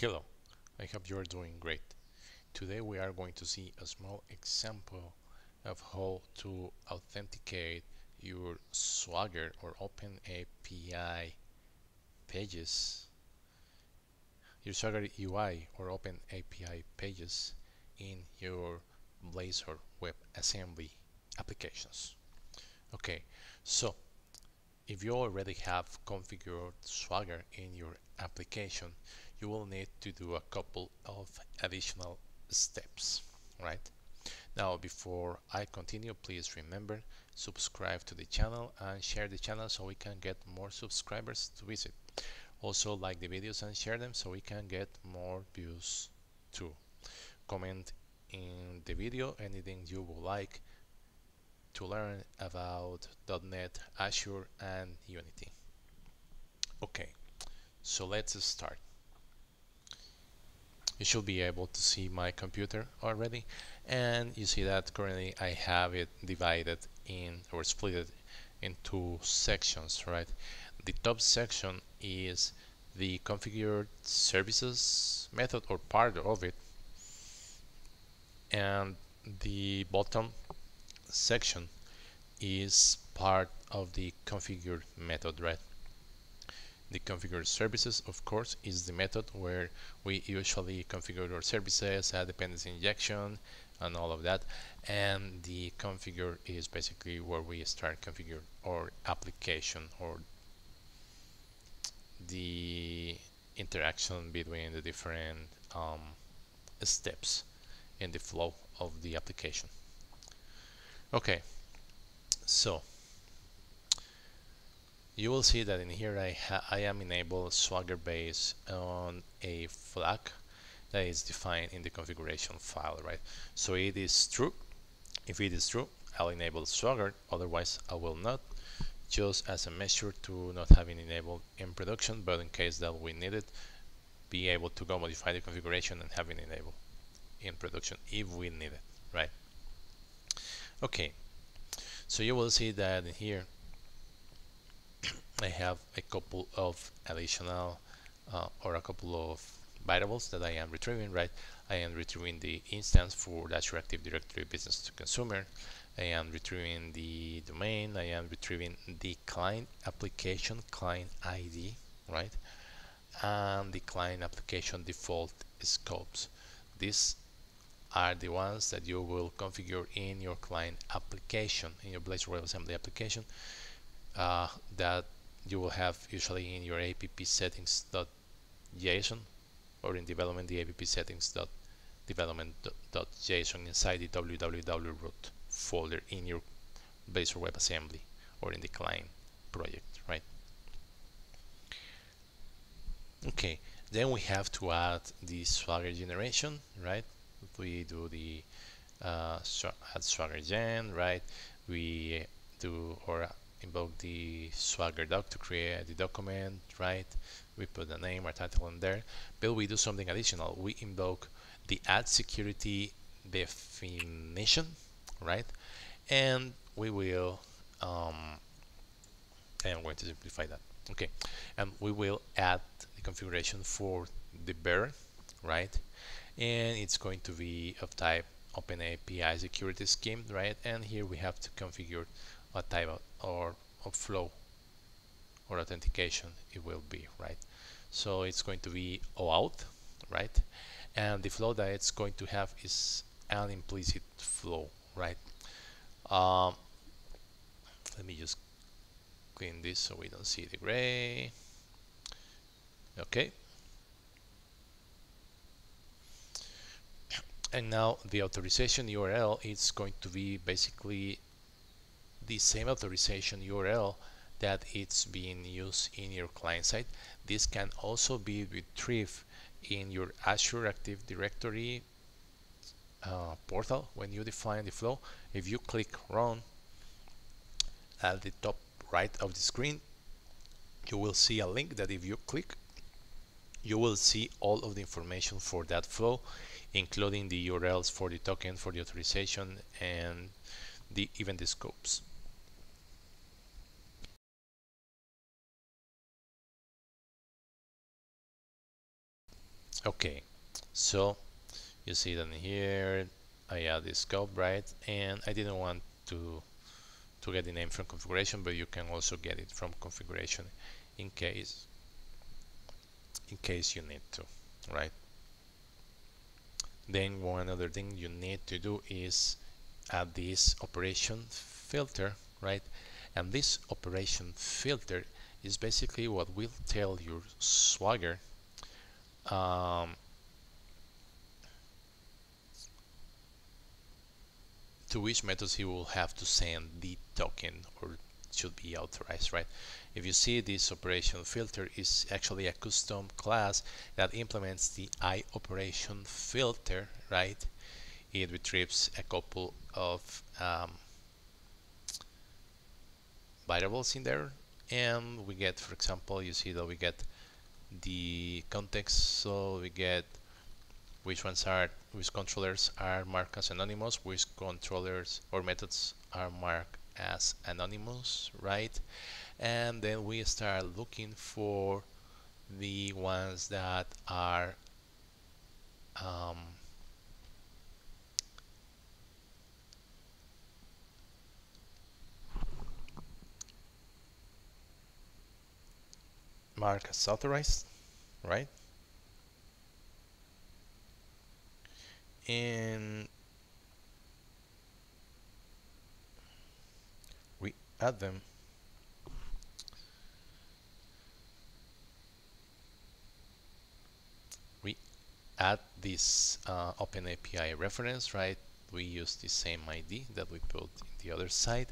Hello, I hope you are doing great. Today we are going to see a small example of how to authenticate your Swagger or OpenAPI pages, your Swagger UI or OpenAPI pages in your Blazor WebAssembly applications. Okay, so if you already have configured Swagger in your application, you will need to do a couple of additional steps, right? Now, before I continue, please remember, subscribe to the channel and share the channel so we can get more subscribers to visit. Also, like the videos and share them so we can get more views too. Comment in the video anything you would like to learn about .NET, Azure, and Unity. Okay, so let's start. You should be able to see my computer already, and you see that currently I have it divided in or split in two sections, right? The top section is the configured services method or part of it, and the bottom section is part of the configured method, right? The configured services, of course, is the method where we usually configure our services, add dependency injection, and all of that. And the configure is basically where we start configuring our application or the interaction between the different steps in the flow of the application. Okay, so you will see that in here I am enabled Swagger based on a flag that is defined in the configuration file, right? So it is true. If it is true, I'll enable Swagger, otherwise I will not, just as a measure to not having enabled in production, but in case that we need it, be able to go modify the configuration and have it enabled in production if we need it, right? Okay, so you will see that in here I have a couple of additional variables that I am retrieving, right? I am retrieving the instance for the Azure Active Directory business to consumer. I am retrieving the domain. I am retrieving the client application, client ID, right? And the client application default scopes. These are the ones that you will configure in your client application, in your Blazor WebAssembly application, that you will have usually in your appsettings.json or in development the appsettings.development.json inside the www root folder in your Blazor WebAssembly or in the client project, right? Okay, then we have to add the Swagger generation, right? We do the add Swagger Gen, right? We do or invoke the Swagger doc to create the document, right? We put the name or title in there, but we do something additional. We invoke the add security definition, right? And we will I'm going to simplify that. Okay, and we will add the configuration for the bearer, right? And it's going to be of type OpenAPI security scheme, right? And here we have to configure a type of flow or authentication it will be, right? So it's going to be OAuth, right? And the flow that it's going to have is an implicit flow, right? Let me just clean this so we don't see the gray. Okay. And now the authorization URL is going to be basically the same authorization URL that it's being used in your client side. This can also be retrieved in your Azure Active Directory portal when you define the flow. If you click Run at the top right of the screen, you will see a link that if you click, you will see all of the information for that flow, including the URLs for the token, for the authorization, and even the scopes. Okay, so you see that here I add the scope, right? And I didn't want to get the name from configuration, but you can also get it from configuration in case you need to, right? Then one other thing you need to do is add this operation filter, right? And this operation filter is basically what will tell your Swagger to which methods he will have to send the token or should be authorized, right? If you see, this operation filter is actually a custom class that implements the I operation filter, right? It retrieves a couple of variables in there, and we get, for example, you see that we get the context, so we get which controllers are marked as anonymous, which controllers or methods are marked as anonymous, right? And then we start looking for the ones that are marked as authorized, right? And we add them. We add this OpenAPI reference, right? We use the same ID that we put in the other side,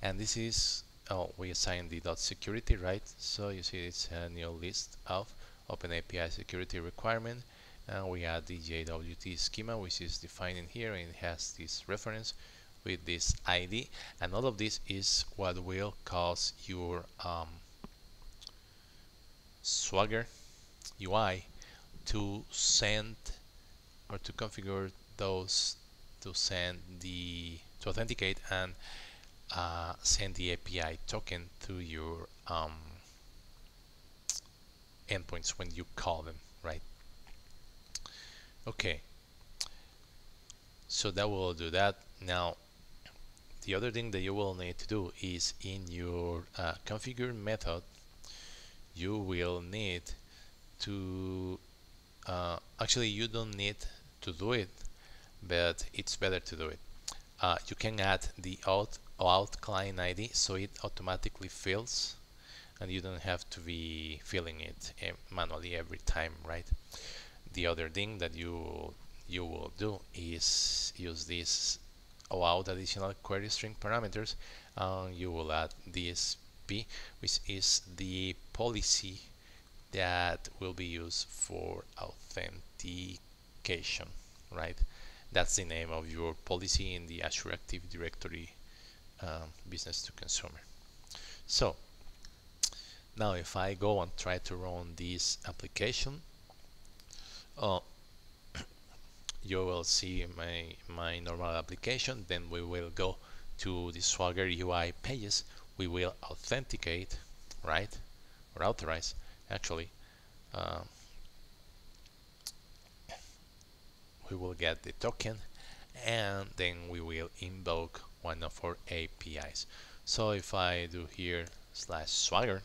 and this is, oh, we assign the .security, right? So you see it's a new list of OpenAPI security requirement. And we add the JWT schema, which is defined in here, and it has this reference with this ID, and all of this is what will cause your Swagger UI to send or to configure those to authenticate and send the API token to your endpoints when you call them, right? Okay, so that will do that. Now the other thing that you will need to do is in your configure method you will need to actually you don't need to do it, but it's better to do it. You can add the OAuth client ID, so it automatically fills and you don't have to be filling it manually every time, right? The other thing that you will do is use this OAuth additional query string parameters, and you will add this P, which is the policy that will be used for authentication, right? That's the name of your policy in the Azure Active Directory business to consumer. So now if I go and try to run this application, you will see my normal application. Then we will go to the Swagger UI pages. We will authenticate, right, or authorize actually. We will get the token, and then we will invoke one of our APIs. So if I do here /swagger,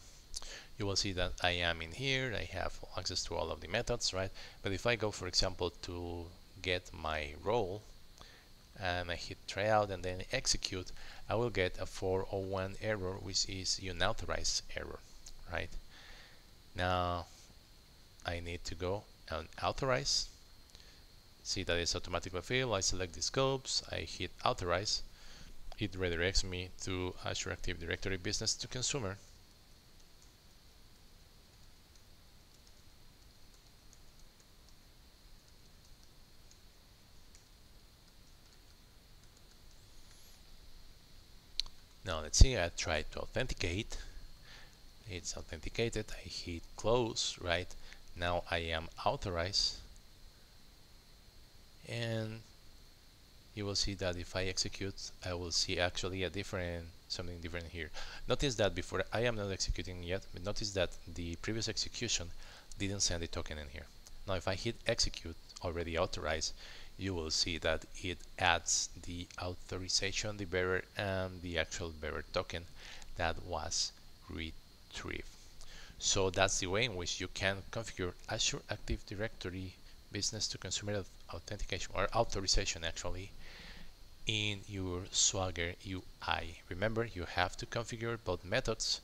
you will see that I am in here, I have access to all of the methods, right? But if I go, for example, to get my role and I hit tryout and then execute, I will get a 401 error, which is unauthorized error, right? Now I need to go and authorize. See that it's automatically filled. I select the scopes, I hit authorize, it redirects me to Azure Active Directory business to consumer. Now let's see, I tried to authenticate, it's authenticated, I hit close, right? Now I am authorized, and you will see that if I execute, I will see actually something different here. Notice that before, I am not executing yet, but notice that the previous execution didn't send the token in here. Now if I hit execute already authorized, you will see that it adds the authorization, the bearer, and the actual bearer token that was retrieved. So that's the way in which you can configure Azure Active Directory business to consumer authentication, or authorization actually, in your Swagger UI. Remember, you have to configure both methods,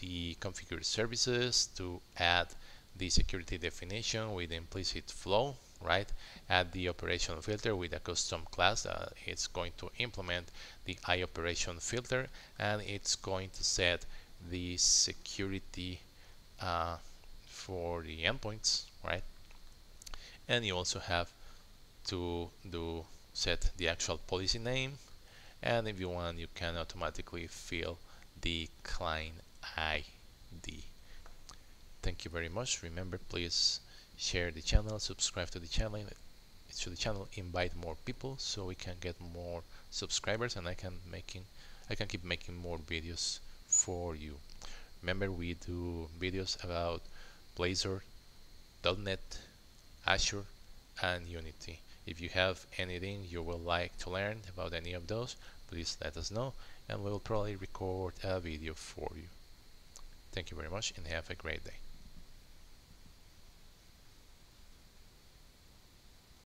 the configure services to add the security definition with implicit flow, right? Add the operational filter with a custom class that it's going to implement the I operation filter, and it's going to set the security for the endpoints, right? And you also have to set the actual policy name, and if you want, you can automatically fill the client ID. Thank you very much. Remember, please share the channel, subscribe to the channel, invite more people so we can get more subscribers, and I can keep making more videos for you. Remember, we do videos about Blazor, .NET, Azure, and Unity. If you have anything you would like to learn about any of those, please let us know, and we will probably record a video for you. Thank you very much, and have a great day.